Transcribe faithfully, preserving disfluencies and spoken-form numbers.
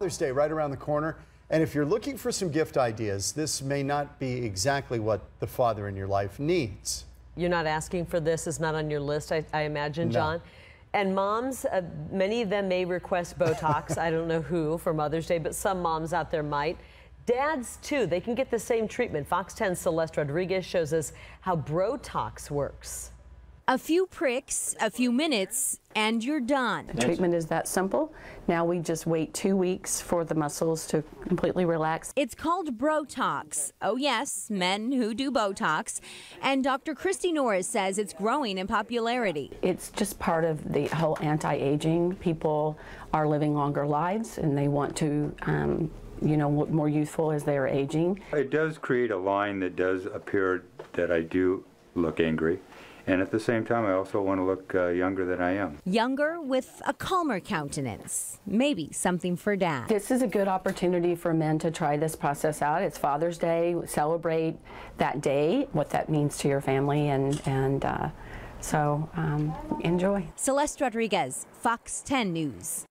Mother's Day right around the corner, and if you're looking for some gift ideas, this may not be exactly what the father in your life needs. You're not asking for this, it's not on your list, I, I imagine, no. John. And moms, uh, many of them may request Botox, I don't know who, for Mother's Day, but some moms out there might. Dads, too, they can get the same treatment. Fox ten's Celeste Rodriguez shows us how Brotox works. A few pricks, a few minutes, and you're done. The treatment is that simple. Now we just wait two weeks for the muscles to completely relax. It's called Brotox. Oh yes, men who do Botox. And Doctor Kristi Norris says it's growing in popularity. It's just part of the whole anti-aging. People are living longer lives and they want to um, you know, look more youthful as they are aging. It does create a line that does appear that I do look angry. And at the same time, I also want to look uh, younger than I am. Younger with a calmer countenance. Maybe something for Dad. This is a good opportunity for men to try this process out. It's Father's Day. Celebrate that day, what that means to your family, and, and uh, so um, enjoy. Celeste Rodriguez, Fox ten News.